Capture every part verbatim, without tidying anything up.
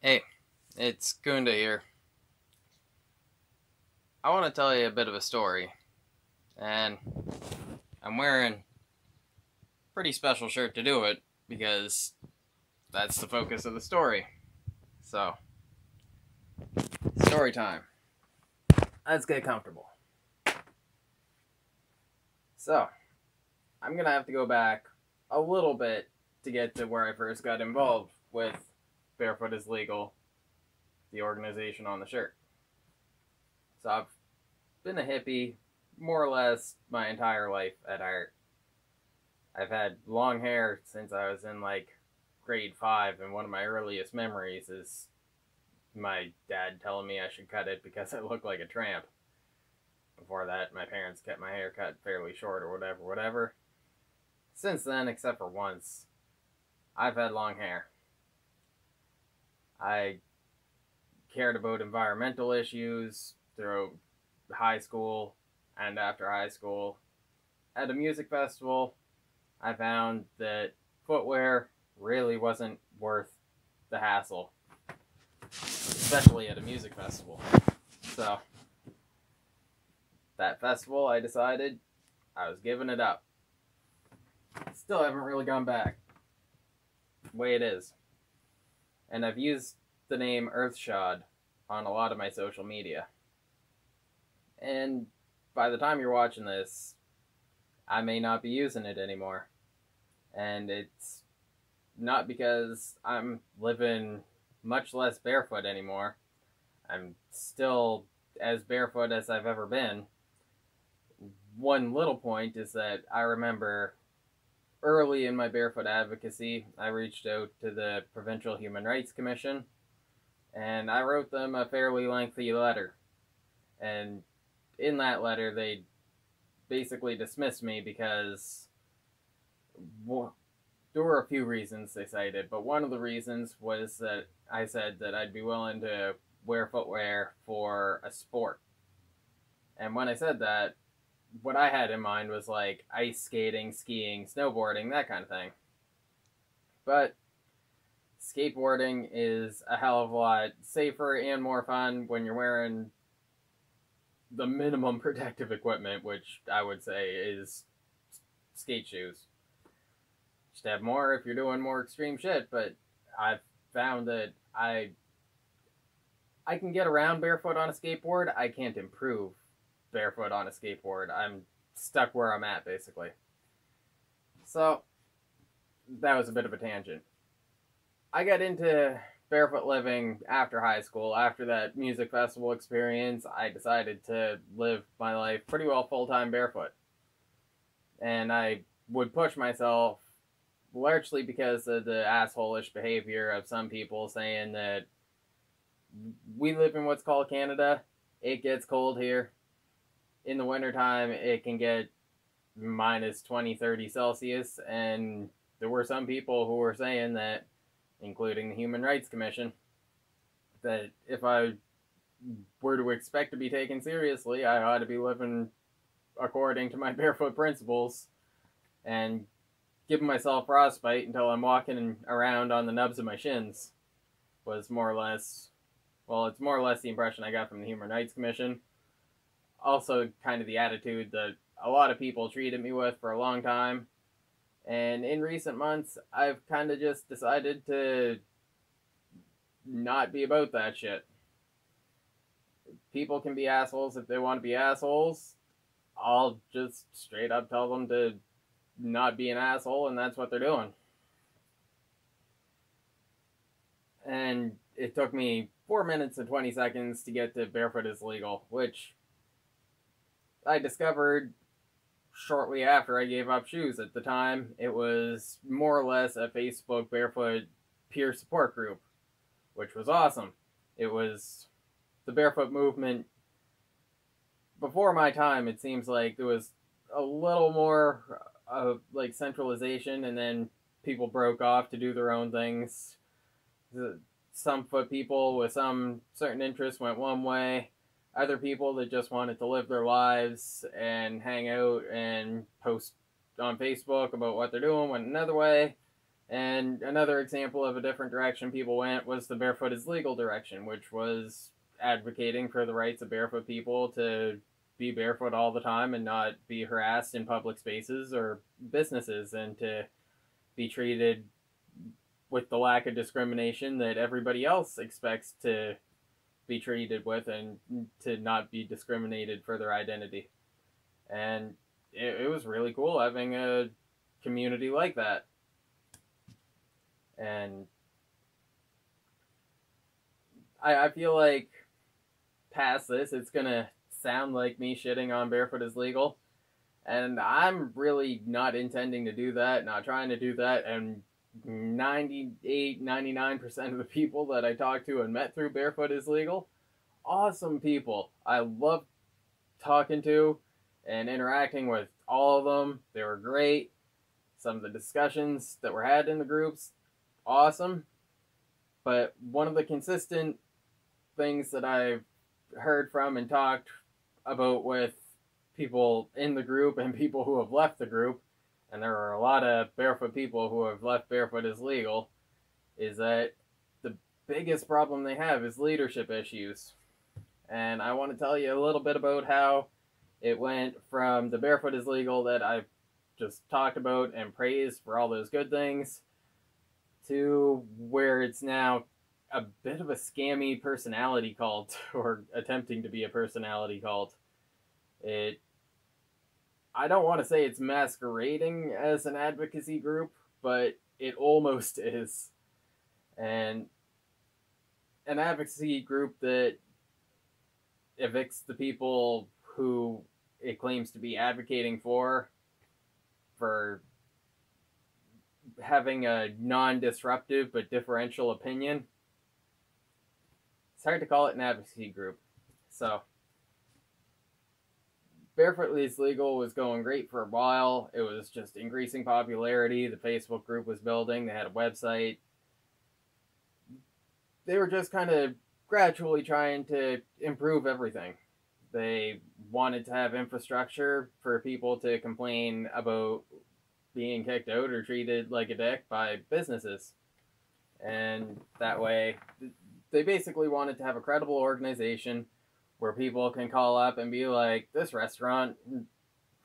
Hey, it's Kunda here. I want to tell you a bit of a story, and I'm wearing a pretty special shirt to do it, because that's the focus of the story. So, story time. Let's get comfortable. So, I'm going to have to go back a little bit to get to where I first got involved with Barefoot is Legal, the organization on the shirt. So I've been a hippie more or less my entire life at heart. I've had long hair since I was in like grade five, and one of my earliest memories is my dad telling me I should cut it because I look like a tramp. Before that, my parents kept my hair cut fairly short or whatever, whatever. Since then, except for once, I've had long hair. I cared about environmental issues throughout high school and after high school. At a music festival, I found that footwear really wasn't worth the hassle, especially at a music festival. So, that festival, I decided I was giving it up. Still haven't really gone back. The way it is. And I've used the name Earthshod on a lot of my social media. And by the time you're watching this, I may not be using it anymore. And it's not because I'm living much less barefoot anymore. I'm still as barefoot as I've ever been. One little point is that I remember early in my barefoot advocacy, I reached out to the Provincial Human Rights Commission, and I wrote them a fairly lengthy letter. And in that letter, they basically dismissed me because, well, there were a few reasons they cited, but one of the reasons was that I said that I'd be willing to wear footwear for a sport. And when I said that, what I had in mind was like ice skating, skiing, snowboarding, that kind of thing. But skateboarding is a hell of a lot safer and more fun when you're wearing the minimum protective equipment, which I would say is skate shoes. Just have more if you're doing more extreme shit, but I've found that I, I can get around barefoot on a skateboard. I can't improve barefoot on a skateboard. I'm stuck where I'm at, basically. So, that was a bit of a tangent. I got into barefoot living after high school. After that music festival experience, I decided to live my life pretty well full-time barefoot. And I would push myself largely because of the asshole-ish behavior of some people saying that we live in what's called Canada. It gets cold here. In the wintertime, it can get minus twenty, thirty Celsius, and there were some people who were saying that, including the Human Rights Commission, that if I were to expect to be taken seriously, I ought to be living according to my barefoot principles and giving myself frostbite until I'm walking around on the nubs of my shins was more or less, well, it's more or less the impression I got from the Human Rights Commission. Also kind of the attitude that a lot of people treated me with for a long time. And in recent months, I've kind of just decided to not be about that shit. People can be assholes if they want to be assholes. I'll just straight up tell them to not be an asshole, and that's what they're doing. And it took me four minutes and twenty seconds to get to Barefoot is Legal, which I discovered shortly after I gave up shoes. At the time, it was more or less a Facebook barefoot peer support group, which was awesome. It was the barefoot movement. Before my time, it seems like there was a little more of like centralization, and then people broke off to do their own things. Some foot people with some certain interests went one way. Other people that just wanted to live their lives and hang out and post on Facebook about what they're doing went another way. And another example of a different direction people went was the Barefoot is Legal direction, which was advocating for the rights of barefoot people to be barefoot all the time and not be harassed in public spaces or businesses, and to be treated with the lack of discrimination that everybody else expects to be treated with, and to not be discriminated for their identity. And it, it was really cool having a community like that. And I, I feel like past this, it's going to sound like me shitting on Barefoot is Legal. And I'm really not intending to do that, not trying to do that. And ninety-eight, ninety-nine percent of the people that I talked to and met through Barefoot is Legal, awesome people. I loved talking to and interacting with all of them. They were great. Some of the discussions that were had in the groups, awesome. But one of the consistent things that I've heard from and talked about with people in the group and people who have left the group, and there are a lot of barefoot people who have left Barefoot is Legal, is that the biggest problem they have is leadership issues. And I want to tell you a little bit about how it went from the Barefoot is Legal that I've just talked about and praised for all those good things, to where it's now a bit of a scammy personality cult, or attempting to be a personality cult. It, I don't want to say it's masquerading as an advocacy group, but it almost is. And an advocacy group that evicts the people who it claims to be advocating for, for having a non-disruptive but differential opinion. It's hard to call it an advocacy group. So, Barefoot is Legal was going great for a while. It was just increasing popularity. The Facebook group was building. They had a website. They were just kind of gradually trying to improve everything. They wanted to have infrastructure for people to complain about being kicked out or treated like a dick by businesses. And that way, they basically wanted to have a credible organization where people can call up and be like, this restaurant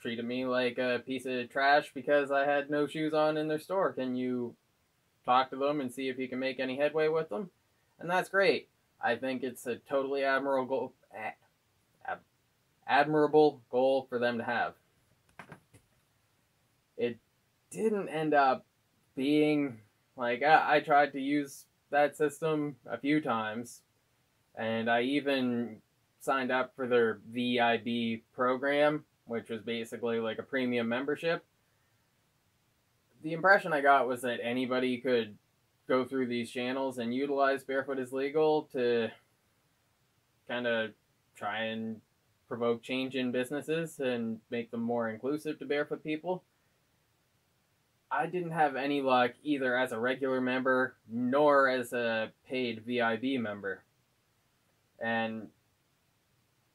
treated me like a piece of trash because I had no shoes on in their store. Can you talk to them and see if you can make any headway with them? And that's great. I think it's a totally admirable, admirable goal for them to have. It didn't end up being like, I, I tried to use that system a few times, and I even signed up for their V I B program, which was basically like a premium membership. The impression I got was that anybody could go through these channels and utilize Barefoot is Legal to kind of try and provoke change in businesses and make them more inclusive to barefoot people. I didn't have any luck either as a regular member nor as a paid V I B member. And,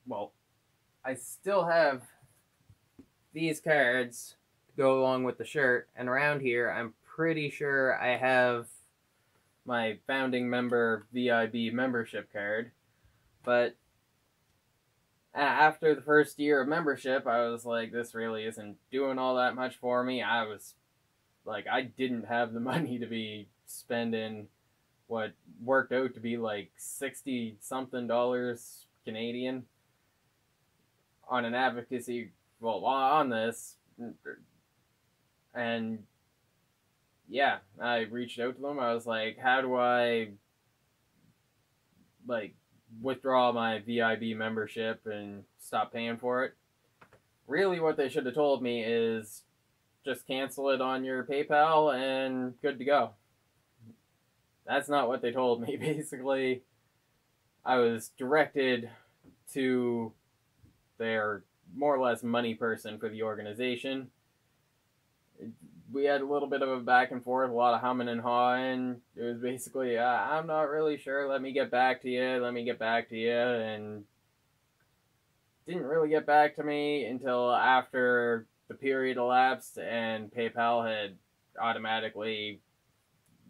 well, I still have these cards to go along with the shirt. And around here, I'm pretty sure I have my founding member V I B membership card. But after the first year of membership, I was like, this really isn't doing all that much for me. I was... Like, I didn't have the money to be spending what worked out to be like sixty something dollars Canadian on an advocacy, well, on this. And yeah, I reached out to them. I was like, how do I, like, withdraw my V I B membership and stop paying for it? Really, what they should have told me is, just cancel it on your PayPal and good to go. That's not what they told me. Basically, I was directed to their more or less money person for the organization. We had a little bit of a back and forth, a lot of humming and hawing. It was basically, uh, I'm not really sure. Let me get back to you. Let me get back to you. And didn't really get back to me until after the period elapsed and PayPal had automatically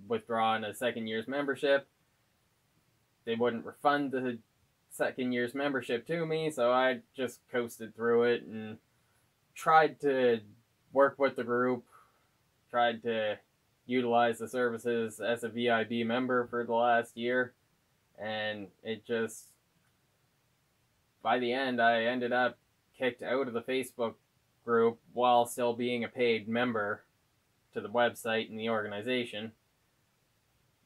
withdrawn a second year's membership. They wouldn't refund the second year's membership to me, so I just coasted through it and tried to work with the group, tried to utilize the services as a V I B member for the last year, and it just, by the end, I ended up kicked out of the Facebook group while still being a paid member to the website and the organization.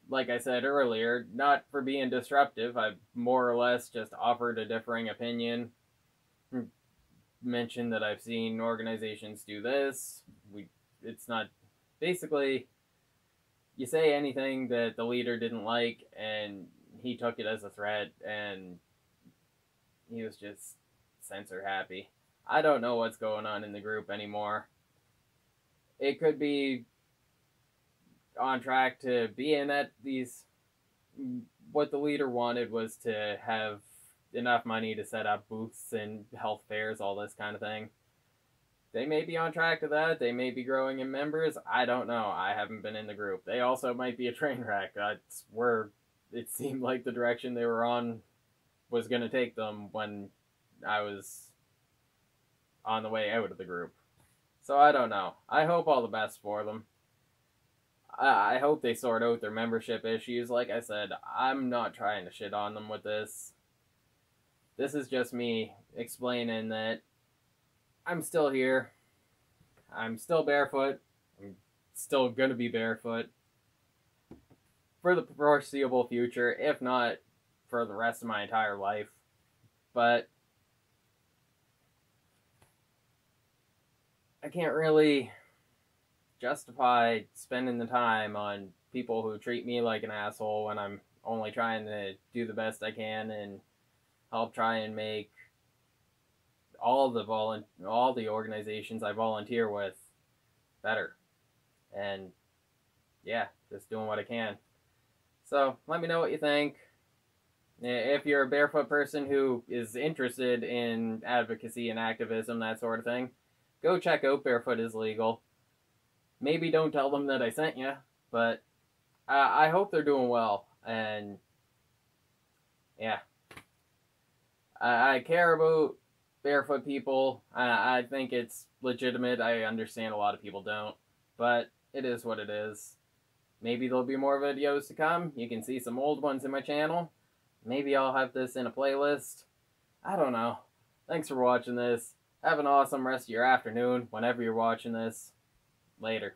Like I said earlier, not for being disruptive, I more or less just offered a differing opinion, mentioned that I've seen organizations do this, we, it's not, basically, you say anything that the leader didn't like, and he took it as a threat, and he was just censor happy. I don't know what's going on in the group anymore. It could be on track to being at these, what the leader wanted was to have enough money to set up booths and health fairs, all this kind of thing. They may be on track to that. They may be growing in members. I don't know. I haven't been in the group. They also might be a train wreck. That's where it seemed like the direction they were on was going to take them when I was on the way out of the group. So I don't know. I hope all the best for them. I, I hope they sort out their membership issues. Like I said, I'm not trying to shit on them with this. This is just me explaining that I'm still here, I'm still barefoot, I'm still gonna be barefoot for the foreseeable future, if not for the rest of my entire life, but I can't really justify spending the time on people who treat me like an asshole when I'm only trying to do the best I can and help try and make all the volun all the organizations I volunteer with better. And yeah, just doing what I can. So let me know what you think. If you're a barefoot person who is interested in advocacy and activism, that sort of thing, go check out Barefoot is Legal. Maybe don't tell them that I sent you, but uh, I hope they're doing well. And yeah, I, I care about barefoot people. I, I think it's legitimate. I understand a lot of people don't, but it is what it is. Maybe there'll be more videos to come. You can see some old ones in my channel. Maybe I'll have this in a playlist. I don't know. Thanks for watching this. Have an awesome rest of your afternoon whenever you're watching this. Later.